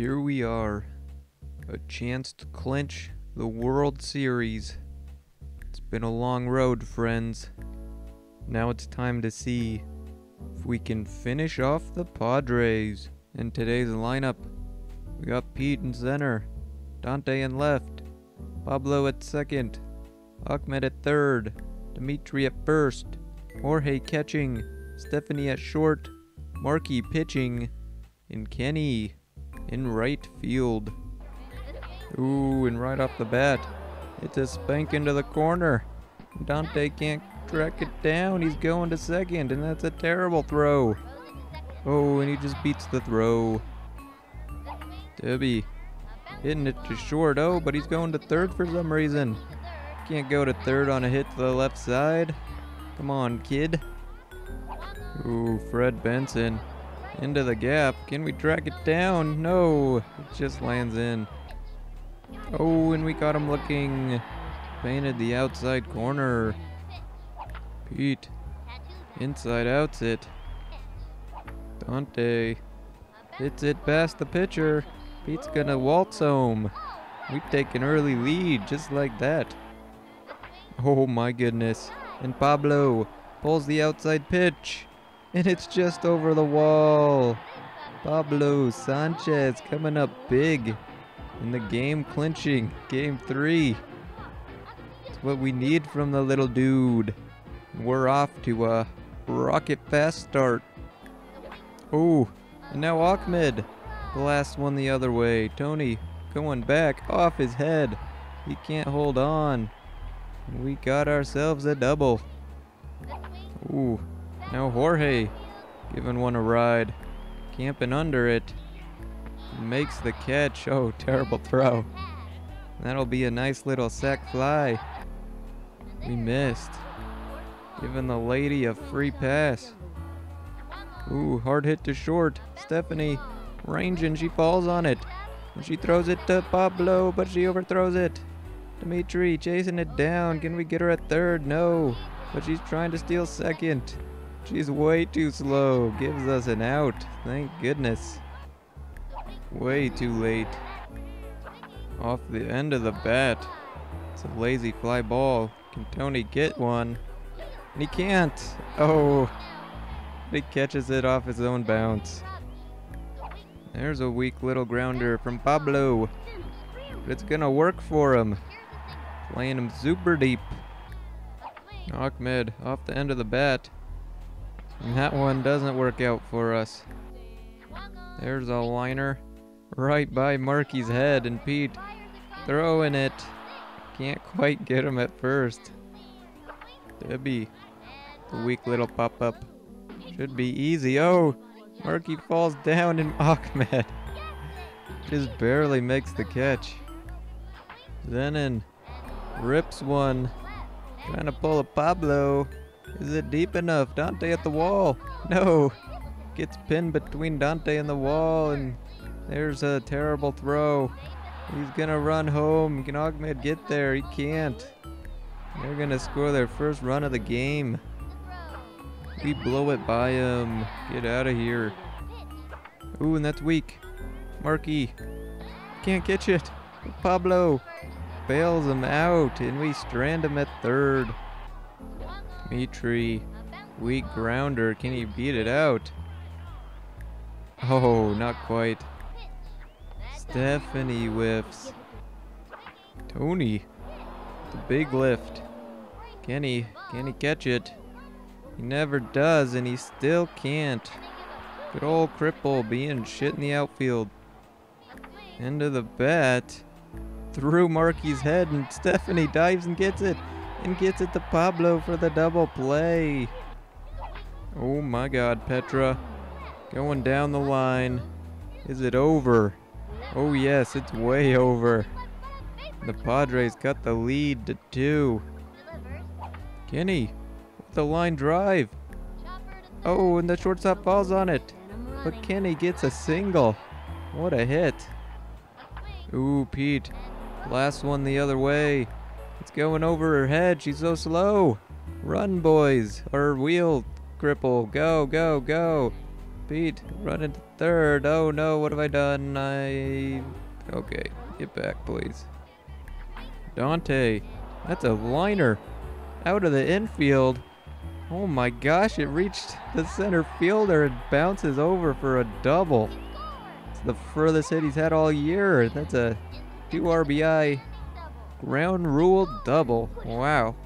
Here we are, a chance to clinch the World Series. It's been a long road, friends. Now it's time to see if we can finish off the Padres. In today's lineup, we got Pete in center, Dante in left, Pablo at second, Achmed at third, Dmitri at first, Jorge catching, Stephanie at short, Marky pitching, and Kenny in right field. Ooh, and right off the bat, it's a spank into the corner. Dante can't track it down. He's going to second, and that's a terrible throw. Oh, and he just beats the throw. Debbie hitting it to short. Oh, but he's going to third for some reason. Can't go to third on a hit to the left side. Come on, kid. Ooh, Fred Benson into the gap. Can we track it down? No, it just lands in. Oh, and we got him looking. Painted the outside corner. Pete inside outs it. Dante hits it past the pitcher. Pete's gonna waltz home. We take an early lead just like that. Oh my goodness. And Pablo pulls the outside pitch, and it's just over the wall. Pablo Sanchez coming up big in the game clinching, game 3. It's what we need from the little dude. We're off to a rocket fast start. Oh, and now Achmed, the last one the other way. Tony going back off his head. He can't hold on. We got ourselves a double. Ooh, now Jorge giving one a ride, camping under it, makes the catch. Oh, terrible throw. That'll be a nice little sack fly. We missed, giving the lady a free pass. Ooh, hard hit to short. Stephanie ranging, she falls on it, and she throws it to Pablo, but she overthrows it. Dmitri chasing it down. Can we get her at third? No, but she's trying to steal second. She's way too slow. Gives us an out. Thank goodness. Way too late. Off the end of the bat. It's a lazy fly ball. Can Tony get one? And he can't. Oh, he catches it off his own bounce. There's a weak little grounder from Pablo, but it's gonna work for him. Playing him super deep. Achmed off the end of the bat, and that one doesn't work out for us. There's a liner right by Marky's head, and Pete throwing it. Can't quite get him at first. Debbie, the weak little pop-up. Should be easy. Oh, Marky falls down, and Achmed just barely makes the catch. Zenon rips one. Trying to pull a Pablo. Is it deep enough? Dante at the wall. No. Gets pinned between Dante and the wall, and there's a terrible throw. He's gonna run home. Can Achmed get there? He can't. They're gonna score their first run of the game. We blow it by him. Get out of here. Ooh, and that's weak. Marky can't catch it. Pablo bails him out, and we strand him at third. Dmitri, weak grounder. Can he beat it out? Oh, not quite. Stephanie whiffs. Tony, the big lift. Can he catch it? He never does, and he still can't. Good old cripple being shit in the outfield. End of the bat. Through Marky's head, and Stephanie dives and gets it. And gets it to Pablo for the double play. Oh my god, Petra. Going down the line. Is it over? Oh yes, it's way over. The Padres cut the lead to 2. Kenny with the line drive. Oh, and the shortstop falls on it. But Kenny gets a single. What a hit. Ooh, Pete. Last one the other way. It's going over her head. She's so slow. Run, boys. Or wheel, cripple. Go, go, go. Pete, run into third. Oh no, what have I done? Okay, get back, please. Dante, that's a liner out of the infield. Oh my gosh, it reached the center fielder and bounces over for a double. It's the furthest hit he's had all year. That's a 2 RBI ground rule double. Wow.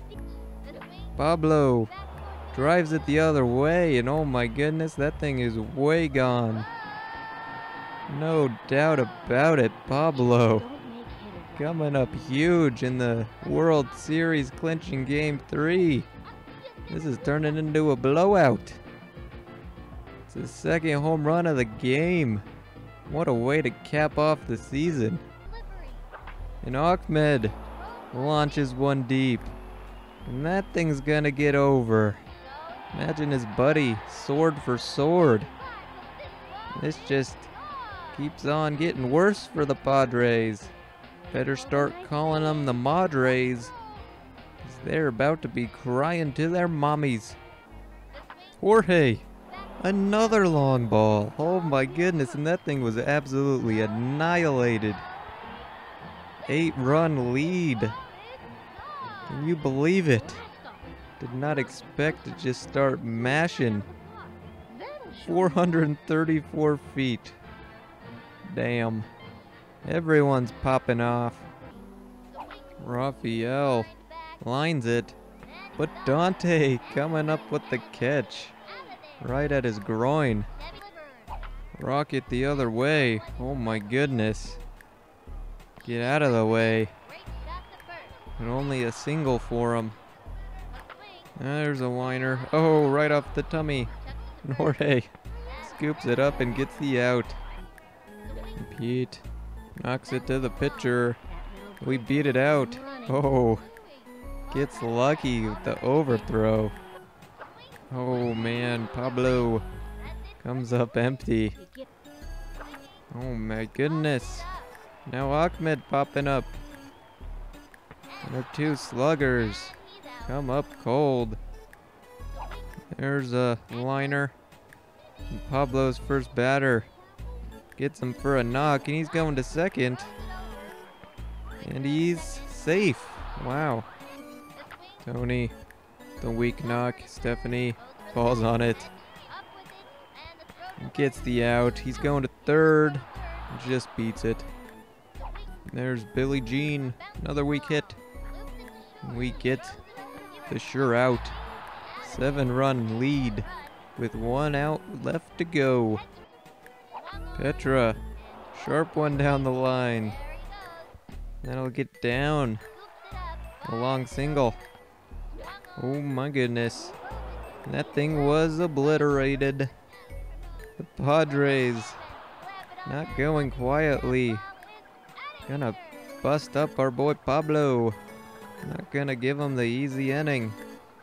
Pablo drives it the other way, and oh my goodness, that thing is way gone. No doubt about it, Pablo coming up huge in the World Series clinching Game 3. This is turning into a blowout. It's the second home run of the game. What a way to cap off the season. And Achmed launches one deep, and that thing's gonna get over. Imagine his buddy sword for sword. This just keeps on getting worse for the Padres. Better start calling them the Madres, 'cause they're about to be crying to their mommies. Jorge, another long ball. Oh my goodness, and that thing was absolutely annihilated. 8-run lead. Can you believe it? Did not expect to just start mashing. 434 feet. Damn. Everyone's popping off. Rafael lines it, but Dante coming up with the catch right at his groin. Rocket the other way. Oh my goodness. Get out of the way. And only a single for him. There's a liner. Oh, right off the tummy. Jorge scoops it up and gets the out. Pete knocks it to the pitcher. We beat it out. Oh, gets lucky with the overthrow. Oh man, Pablo comes up empty. Oh my goodness. Now Achmed popping up. And the two sluggers come up cold. There's a liner. And Pablo's first batter gets him for a knock, and he's going to second. And he's safe. Wow. Tony, the weak knock. Stephanie falls on it. Gets the out. He's going to third. Just beats it. There's Billie Jean. Another weak hit. We get the sure out. 7-run lead with 1 out left to go. Petra, sharp one down the line. That'll get down. A long single. Oh my goodness. That thing was obliterated. The Padres not going quietly. Gonna bust up our boy Pablo. Not gonna give him the easy inning.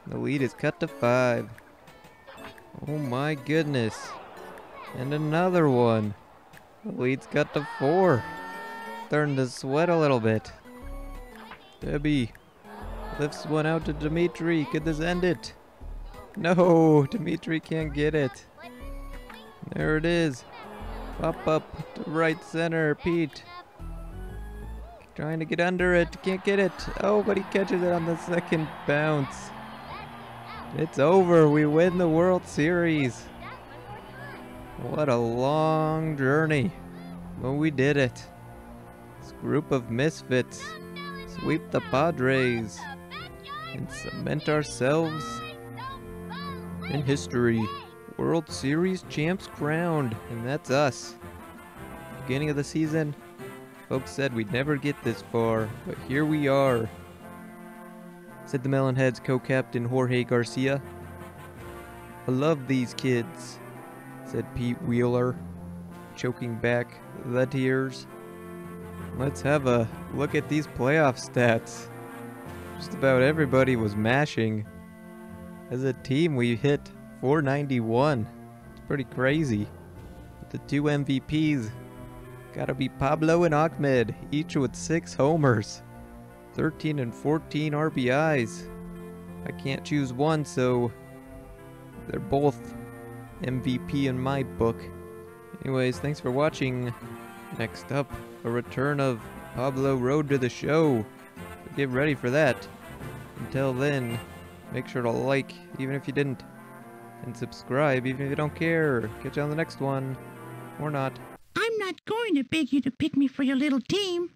The lead is cut to 5. Oh my goodness. And another one. The lead's cut to 4. Starting to sweat a little bit. Debbie lifts one out to Dmitri. Could this end it? No, Dmitri can't get it. There it is. Pop up to right center, Pete. Trying to get under it, can't get it. Oh, but he catches it on the second bounce. It's over, we win the World Series. What a long journey, but we did it. This group of misfits sweep the Padres and cement ourselves in history. World Series champs crowned, and that's us. Beginning of the season, folks said we'd never get this far, but here we are, said the Melonheads co-captain Jorge Garcia. I love these kids, said Pete Wheeler, choking back the tears. Let's have a look at these playoff stats. Just about everybody was mashing. As a team, we hit 491. It's pretty crazy. The 2 MVPs gotta be Pablo and Achmed, each with 6 homers, 13 and 14 RBIs. I can't choose one, so they're both MVP in my book. Anyways, thanks for watching. Next up, a return of Pablo Road to the Show. Get ready for that. Until then, make sure to like, even if you didn't. And subscribe, even if you don't care. Catch you on the next one. Or not. I'm not going to beg you to pick me for your little team.